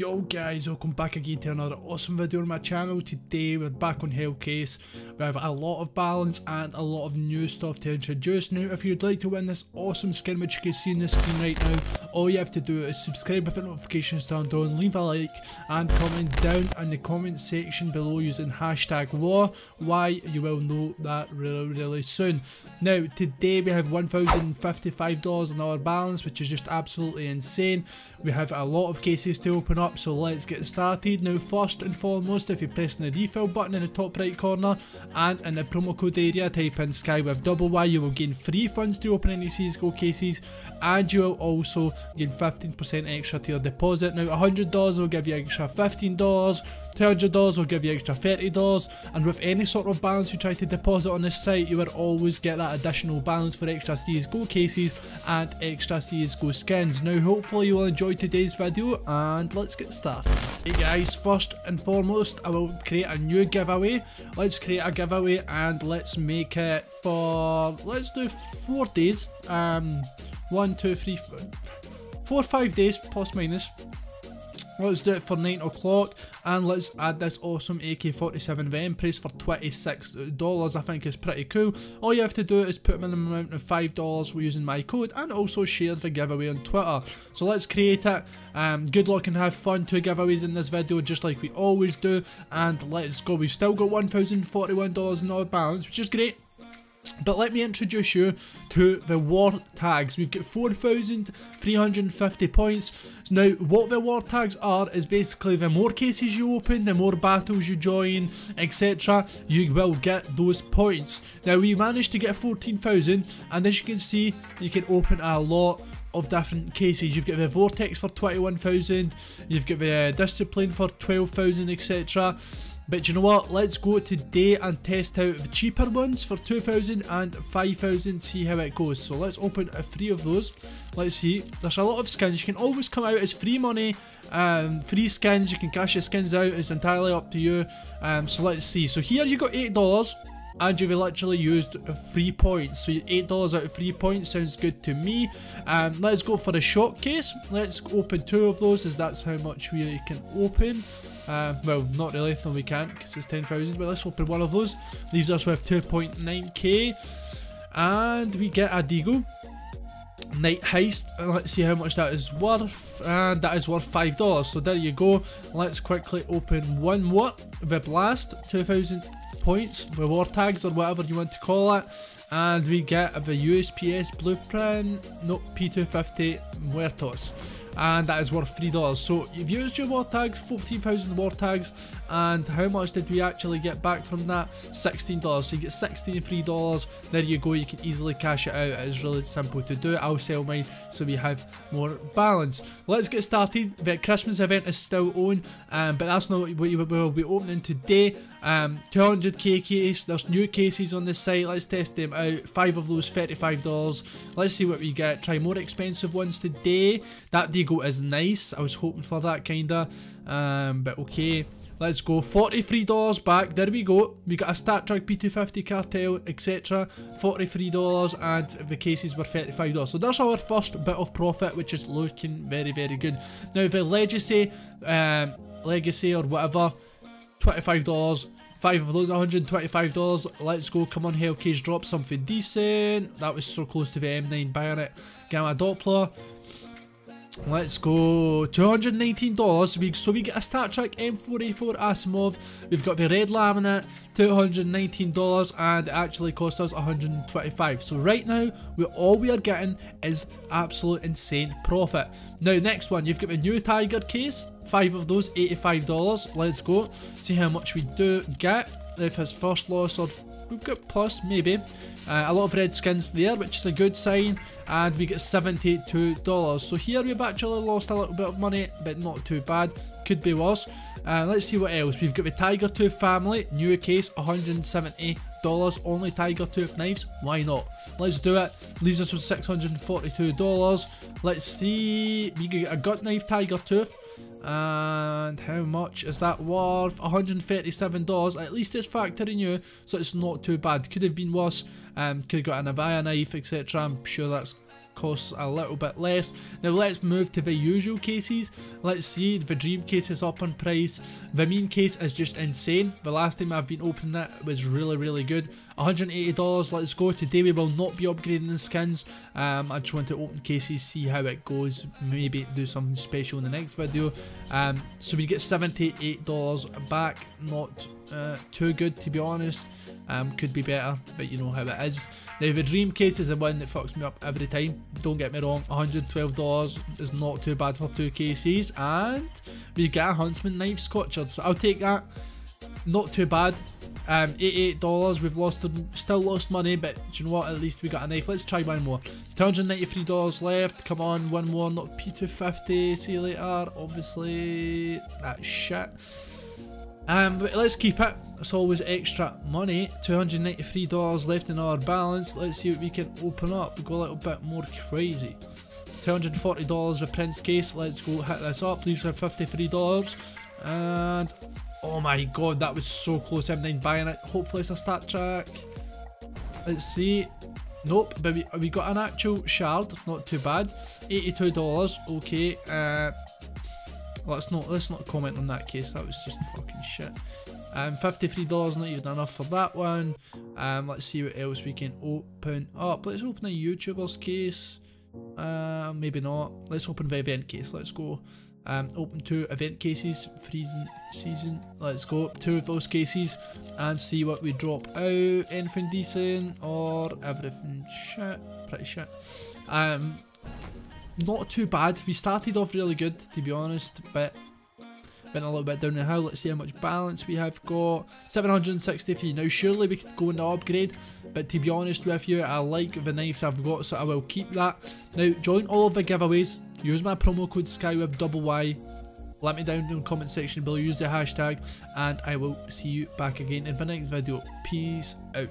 Yo guys, welcome back again to another awesome video on my channel. Today we're back on Hellcase. We have a lot of balance and a lot of new stuff to introduce. Now if you'd like to win this awesome skin which you can see on the screen right now, all you have to do is subscribe with the notifications turned on, leave a like and comment down in the comment section below using hashtag war. Why, you will know that really soon. Now today we have $1,055 in our balance, which is just absolutely insane. We have a lot of cases to open up, so let's get started. Now first and foremost, if you're pressing the refill button in the top right corner and in the promo code area type in Sky with double Y, you will gain free funds to open any CSGO cases, and you will also gain 15% extra to your deposit. Now $100 will give you extra $15, $200 will give you extra $30, and with any sort of balance you try to deposit on this site, you will always get that additional balance for extra CSGO cases and extra CSGO skins. Now hopefully you will enjoy today's video and let's get started. Hey guys, first and foremost I will create a new giveaway. Let's create a giveaway and let's make it for, let's do 4 days, 4 or 5 days plus minus. Let's do it for 9 o'clock and let's add this awesome AK-47 VM price for $26. I think is pretty cool. All you have to do is put a minimum amount of $5 using my code and also share the giveaway on Twitter. So let's create it. Good luck and have fun. 2 giveaways in this video just like we always do, and let's go. We've still got $1,041 in our balance, which is great. But let me introduce you to the war tags. We've got 4,350 points. Now what the war tags are is basically the more cases you open, the more battles you join, etc. you will get those points. Now we managed to get 14,000, and as you can see you can open a lot of different cases. You've got the Vortex for 21,000, you've got the Discipline for 12,000, etc. But you know what, let's go today and test out the cheaper ones for 2,000 and 5,000, see how it goes. So let's open 3 of those. Let's see, there's a lot of skins. You can always come out as free money, free skins, you can cash your skins out, it's entirely up to you. So let's see, so here you got $8 and you've literally used 3 points. So $8 out of 3 points sounds good to me. Let's go for the shot case. Let's open 2 of those, as that's how much we can open. Well, not really, no we can't because it's 10,000, but let's open 1 of those. Leaves us with 2.9k, and we get a Deagle, Night Heist. Let's see how much that is worth, and that is worth $5, so there you go. Let's quickly open 1 more, the Blast, 2,000 points, the war tags or whatever you want to call it, and we get the USPS blueprint, no, P250 Muertos, and that is worth $3. So you've used your war tags, 14,000 war tags, and how much did we actually get back from that? $16. So you get 16 free dollars. There you go, you can easily cash it out. It's really simple to do. I'll sell mine so we have more balance. Let's get started. The Christmas event is still on, but that's not what you will be opening today. 200k case, there's new cases on the site, let's test them out. 5 of those, $35. Let's see what we get. Try more expensive ones today. That Deagle is nice, I was hoping for that kinda, but okay, let's go. $43 back, there we go. We got a StatTrak, P250 Cartel, etc. $43, and the cases were $35. So that's our first bit of profit, which is looking very good. Now the Legacy, or whatever, $25. 5 of those, $125. Let's go, come on Hellcase, drop something decent. That was so close to the M9 Bayonet, Gamma Doppler. Let's go, $219, so we get a StatTrak M4A4 Asimov. We've got the Red Laminate, $219, and it actually cost us $125. So right now, all we are getting is absolute insane profit. Now next one, you've got the new Tiger case, 5 of those, $85. Let's go, see how much we do get. If his first loss or we've got plus maybe, a lot of red skins there, which is a good sign, and we get $72. So here we've actually lost a little bit of money, but not too bad, could be worse. Let's see what else. We've got the Tiger Tooth family, new case, $170. Only Tiger Tooth knives, why not? Let's do it. Leaves us with $642. Let's see, we get a Gut Knife Tiger Tooth, and how much is that worth? $137. At least it's factory new, so it's not too bad. Could have been worse. Could have got a Navaja knife, etc. I'm sure that's costs a little bit less. Now let's move to the usual cases. Let's see, the dream case is up in price. The meme case is just insane. The last time I've been opening that, it was really good. $180, let's go. Today we will not be upgrading the skins. I just want to open cases, see how it goes, maybe do something special in the next video. So we get $78 back, not too good to be honest. Could be better, but you know how it is. Now the dream case is the one that fucks me up every time, don't get me wrong. $112 is not too bad for two cases, and we got a Huntsman Knife Scotched, so I'll take that. Not too bad. $88, we've lost, still lost money, but do you know what, at least we got a knife. Let's try one more. $293 left, come on, one more, not P250, see you later, obviously, that shit. But let's keep it, it's always extra money. $293 left in our balance, let's see what we can open up, we'll go a little bit more crazy. $240, the Prince Case, let's go hit this up, leaves for $53, and oh my god, that was so close. M9 Bayonet. Hopefully it's a StatTrak. Let's see. Nope, but we got an actual shard. Not too bad. $82. Okay. Let's not comment on that case. That was just fucking shit. $53. Not even enough for that one. Let's see what else we can open up. Let's open a YouTuber's case. Maybe not. Let's open the event case. Let's go. Open two event cases, Freezing Season, let's go, two of those cases, and see what we drop out. Anything decent, or everything shit, pretty shit. Not too bad, we started off really good, to be honest, but went a little bit down the hill. Let's see how much balance we have got, 763, now surely we could go into upgrade, but to be honest with you, I like the knives I've got, so I will keep that. Now, join all of the giveaways. Use my promo code SkyWeb double Y. Let me down in the comment section below. Use the hashtag, and I will see you back again in the next video. Peace out.